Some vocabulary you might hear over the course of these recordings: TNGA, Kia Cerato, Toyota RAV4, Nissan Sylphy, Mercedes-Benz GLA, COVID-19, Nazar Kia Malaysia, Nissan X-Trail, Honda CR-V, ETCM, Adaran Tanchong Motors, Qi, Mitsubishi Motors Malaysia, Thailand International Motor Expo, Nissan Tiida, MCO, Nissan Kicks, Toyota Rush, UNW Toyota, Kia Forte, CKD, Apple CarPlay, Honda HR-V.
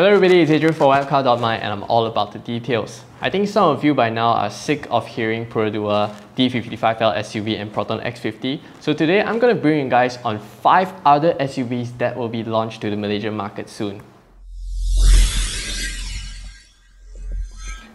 Hello everybody, it's Adrian for WapCar.my and I'm all about the details. I think some of you by now are sick of hearing Perodua D55L SUV and Proton X50. So today I'm going to bring you guys on 5 other SUVs that will be launched to the Malaysian market soon.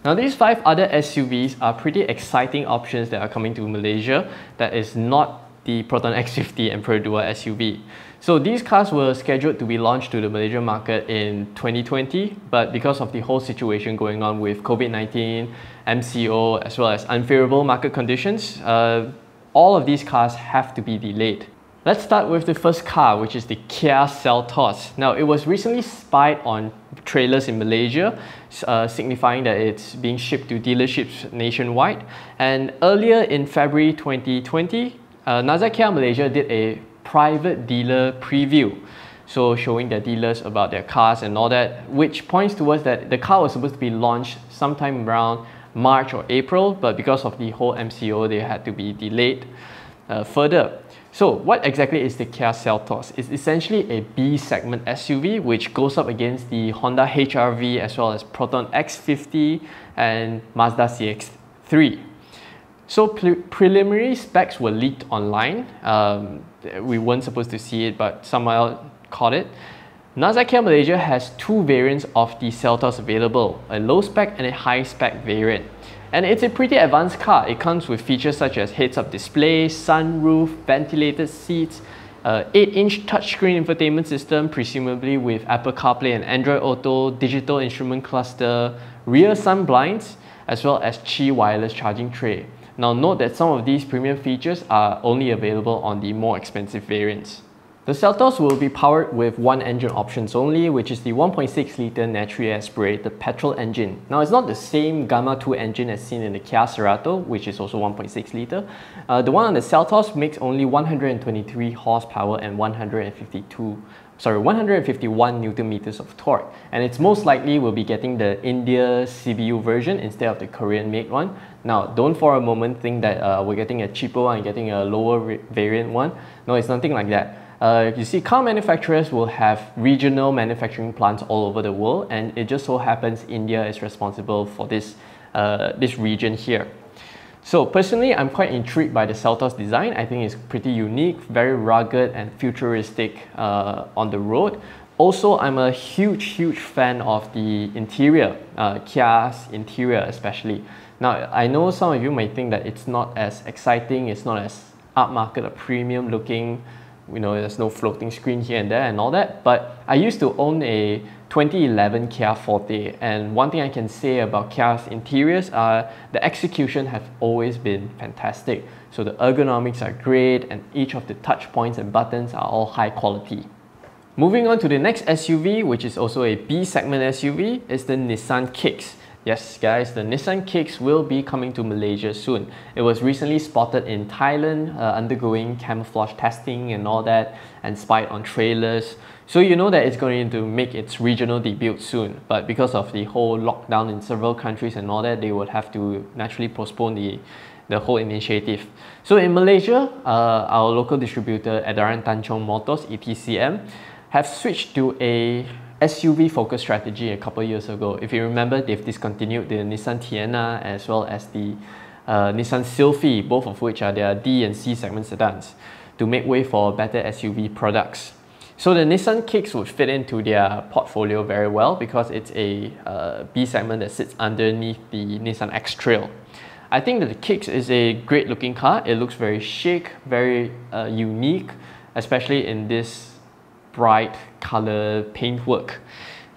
Now these 5 other SUVs are pretty exciting options that are coming to Malaysia that is not the Proton X50 and Perodua SUV. So these cars were scheduled to be launched to the Malaysian market in 2020, but because of the whole situation going on with COVID-19, MCO, as well as unfavorable market conditions, all of these cars have to be delayed. Let's start with the first car, which is the Kia Seltos. Now, it was recently spied on trailers in Malaysia, signifying that it's being shipped to dealerships nationwide. And earlier in February 2020, Nazar Kia Malaysia did a private dealer preview, so showing their dealers about their cars and all that, which points towards that the car was supposed to be launched sometime around March or April, but because of the whole MCO, they had to be delayed further. So what exactly is the Kia Seltos? It's essentially a B-segment SUV which goes up against the Honda HR-V as well as Proton X50 and Mazda CX-3. So preliminary specs were leaked online. We weren't supposed to see it, but someone else caught it. Nazar Kia Malaysia has 2 variants of the Seltos available, a low spec and a high spec variant. And it's a pretty advanced car. It comes with features such as heads-up display, sunroof, ventilated seats, 8-inch touchscreen infotainment system, presumably with Apple CarPlay and Android Auto, digital instrument cluster, rear sun blinds, as well as Qi wireless charging tray. Now note that some of these premium features are only available on the more expensive variants. The Seltos will be powered with one engine options only, which is the 1.6-litre naturally aspirated petrol engine. Now it's not the same Gamma 2 engine as seen in the Kia Cerato, which is also 1.6-litre. The one on the Seltos makes only 123 horsepower and 151 Nm of torque, and it's most likely will be getting the India CBU version instead of the Korean made one. Now don't for a moment think that we're getting a cheaper one and getting a lower variant one. No, it's nothing like that. You see, car manufacturers will have regional manufacturing plants all over the world, and it just so happens India is responsible for this, this region here. So personally, I'm quite intrigued by the Seltos design. I think it's pretty unique, very rugged and futuristic on the road. Also, I'm a huge fan of the interior, Kia's interior especially. Now, I know some of you might think that it's not as exciting, it's not as upmarket or premium looking, you know, there's no floating screen here and there and all that, but I used to own a 2011 Kia Forte, and one thing I can say about Kia's interiors are the execution have always been fantastic. So the ergonomics are great and each of the touch points and buttons are all high quality. Moving on to the next SUV, which is also a B-segment SUV, is the Nissan Kicks. Yes guys, the Nissan Kicks will be coming to Malaysia soon. It was recently spotted in Thailand, undergoing camouflage testing and all that, and spied on trailers. So you know that it's going to make its regional debut soon, but because of the whole lockdown in several countries and all that, they would have to naturally postpone the whole initiative. So in Malaysia, our local distributor Adaran Tanchong Motors, ETCM, have switched to a SUV focus strategy a couple of years ago. If you remember, they've discontinued the Nissan Tiida as well as the Nissan Sylphy, both of which are their D and C segment sedans, to make way for better SUV products. So the Nissan Kicks would fit into their portfolio very well because it's a B segment that sits underneath the Nissan X-Trail. I think that the Kicks is a great looking car. It looks very chic, very unique, especially in this bright color paintwork.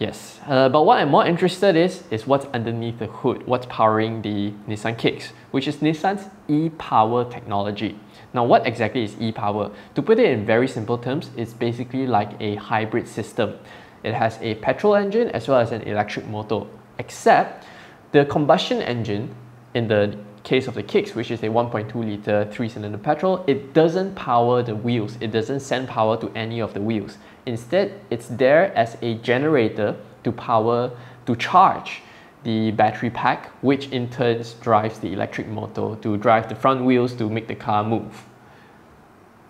Yes, but what I'm more interested is what's underneath the hood, what's powering the Nissan Kicks, which is Nissan's e-power technology. Now what exactly is e-power? To put it in very simple terms, it's basically like a hybrid system. It has a petrol engine as well as an electric motor, except the combustion engine in the case of the Kicks, which is a 1.2-litre 3-cylinder petrol, it doesn't power the wheels, it doesn't send power to any of the wheels. Instead, it's there as a generator to charge the battery pack, which in turn drives the electric motor to drive the front wheels to make the car move.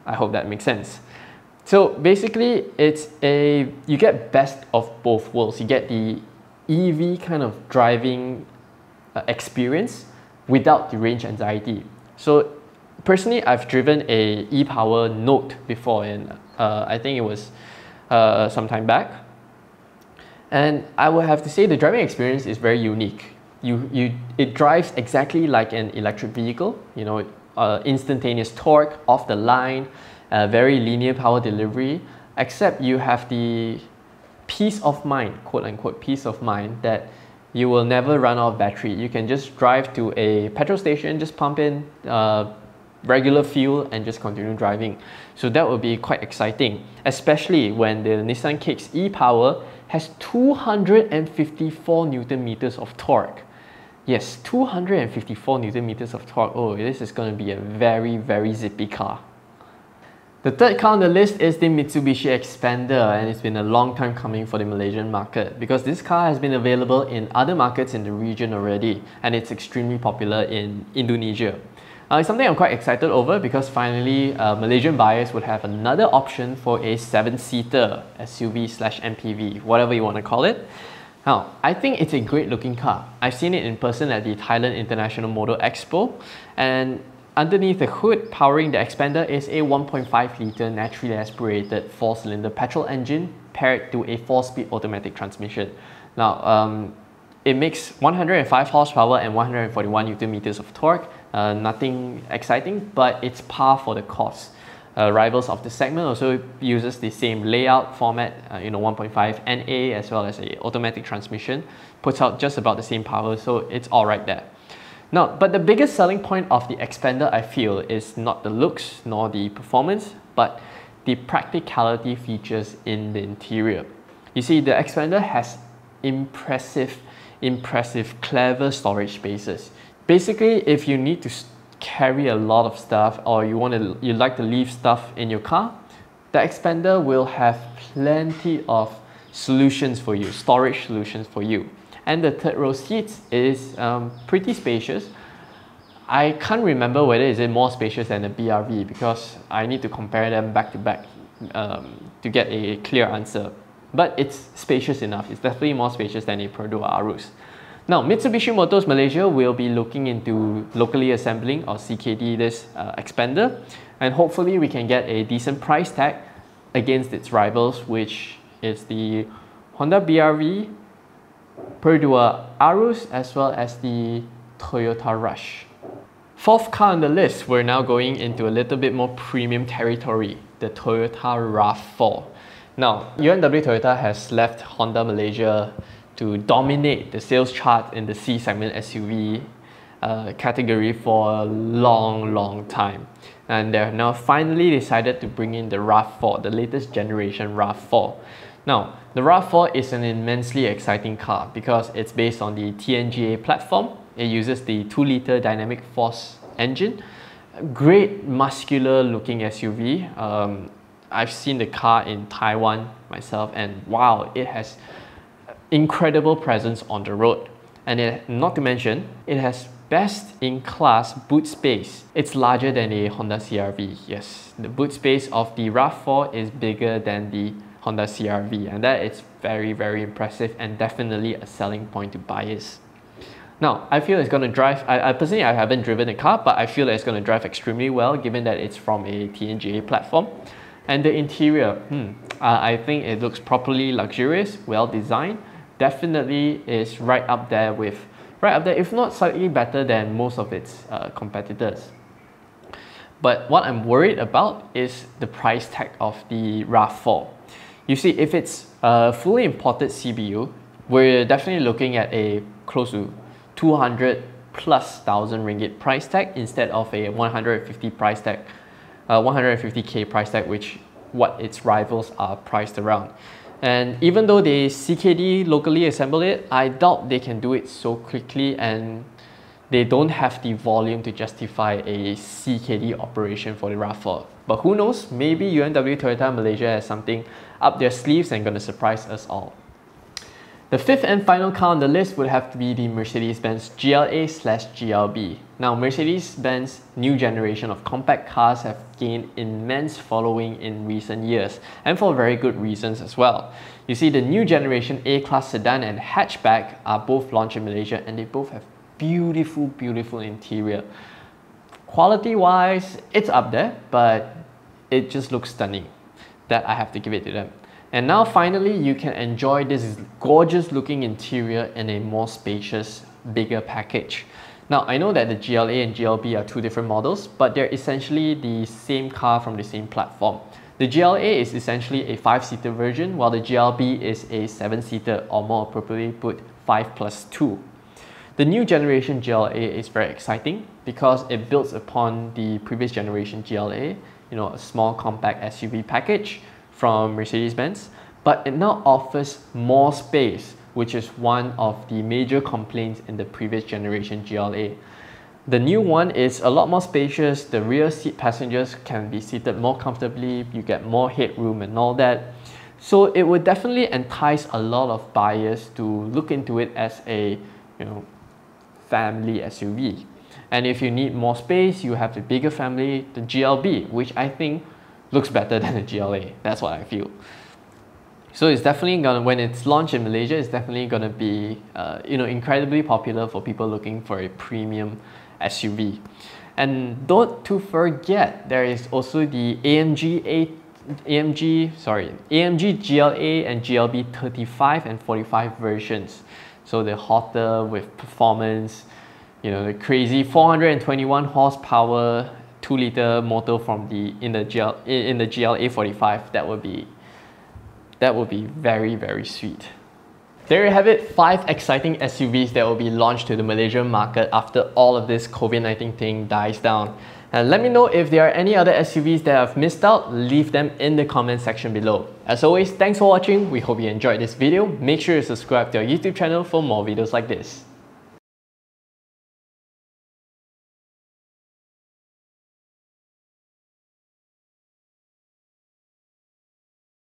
I hope that makes sense. So basically, it's you get best of both worlds. You get the EV kind of driving experience without the range anxiety. So personally, I've driven a e-power Note before, and I think it was some time back. And I would have to say the driving experience is very unique. It drives exactly like an electric vehicle. You know, instantaneous torque off the line, very linear power delivery. Except you have the peace of mind, quote unquote, peace of mind that you will never run out of battery. You can just drive to a petrol station, just pump in regular fuel and just continue driving. So that will be quite exciting, especially when the Nissan Kicks e-Power has 254 Newton meters of torque. Yes, 254 Newton meters of torque. Oh, this is going to be a very, very zippy car. The third car on the list is the Mitsubishi Xpander, and it's been a long time coming for the Malaysian market because this car has been available in other markets in the region already, and it's extremely popular in Indonesia. It's something I'm quite excited over because finally Malaysian buyers would have another option for a 7-seater SUV/MPV, whatever you want to call it. Now, I think it's a great looking car. I've seen it in person at the Thailand International Motor Expo, and underneath the hood powering the Xpander is a 1.5-litre naturally aspirated 4-cylinder petrol engine paired to a 4-speed automatic transmission. Now, it makes 105 horsepower and 141 Newton meters of torque. Nothing exciting, but it's par for the course. Rivals of the segment also uses the same layout format, you know, 1.5 NA as well as a automatic transmission, puts out just about the same power, so it's all right there. Now, but the biggest selling point of the Xpander, I feel, is not the looks nor the performance, but the practicality features in the interior. You see, the Xpander has impressive clever storage spaces. Basically, if you need to carry a lot of stuff, or you like to leave stuff in your car, the Xpander will have plenty of solutions for you, storage solutions for you. And the third row seats is pretty spacious. I can't remember whether it's more spacious than the BRV because I need to compare them back to back to get a clear answer. But it's spacious enough. It's definitely more spacious than a Perodua Aruz. Now, Mitsubishi Motors Malaysia will be looking into locally assembling, or CKD, this Xpander, and hopefully we can get a decent price tag against its rivals, which is the Honda BRV, Perodua Aruz, as well as the Toyota Rush. Fourth car on the list, we're now going into a little bit more premium territory, the Toyota RAV4. Now, UNW Toyota has left Honda Malaysia to dominate the sales chart in the C-segment SUV category for a long time. And they have now finally decided to bring in the RAV4, the latest generation RAV4. Now, the RAV4 is an immensely exciting car because it's based on the TNGA platform. It uses the 2-litre dynamic force engine. Great muscular looking SUV. I've seen the car in Taiwan myself, and wow, it has incredible presence on the road. And not to mention, it has best-in-class boot space. It's larger than a Honda CR-V. Yes, the boot space of the RAV4 is bigger than the Honda CR-V, and that is very impressive and definitely a selling point to buyers. Now, I feel it's going to drive, I personally haven't driven the car, but I feel that it's going to drive extremely well given that it's from a TNGA platform. And the interior, I think it looks properly luxurious, well designed. Definitely is right up there, if not slightly better than most of its competitors. But what I'm worried about is the price tag of the RAV4. You see, if it's fully imported CBU, we're definitely looking at a close to 200,000+ ringgit price tag instead of a 150 price tag, 150k price tag, which what its rivals are priced around. And even though they CKD locally assemble it, I doubt they can do it so quickly, and they don't have the volume to justify a CKD operation for the RAV4. But who knows, maybe UNW Toyota Malaysia has something up their sleeves and going to surprise us all. The fifth and final car on the list would have to be the Mercedes-Benz GLA/GLB. Now, Mercedes-Benz new generation of compact cars have gained immense following in recent years, and for very good reasons as well. You see, the new generation A-class sedan and hatchback are both launched in Malaysia, and they both have beautiful, beautiful interior. Quality-wise, it's up there, but it just looks stunning. That I have to give it to them. And now finally, you can enjoy this gorgeous looking interior in a more spacious, bigger package. Now, I know that the GLA and GLB are two different models, but they're essentially the same car from the same platform. The GLA is essentially a 5-seater version, while the GLB is a 7-seater, or more appropriately put, 5+2. The new generation GLA is very exciting because it builds upon the previous generation GLA, you know, a small compact SUV package from Mercedes-Benz, but it now offers more space, which is one of the major complaints in the previous generation GLA. The new one is a lot more spacious, the rear seat passengers can be seated more comfortably, you get more headroom and all that. So it would definitely entice a lot of buyers to look into it as a, you know, family SUV. And if you need more space, you have the bigger family, the GLB, which I think looks better than the GLA. That's what I feel. So it's definitely gonna, when it's launched in Malaysia, it's definitely gonna be, incredibly popular for people looking for a premium SUV. And don't to forget, there is also the AMG GLA and GLB 35 and 45 versions. So the hotter with performance, you know, the crazy 421 horsepower 2-liter motor from the GLA 45. That would be very, very sweet. There you have it, 5 exciting SUVs that will be launched to the Malaysian market after all of this COVID-19 thing dies down. And let me know if there are any other SUVs that I've missed out. Leave them in the comment section below. As always, thanks for watching. We hope you enjoyed this video. Make sure you subscribe to our YouTube channel for more videos like this.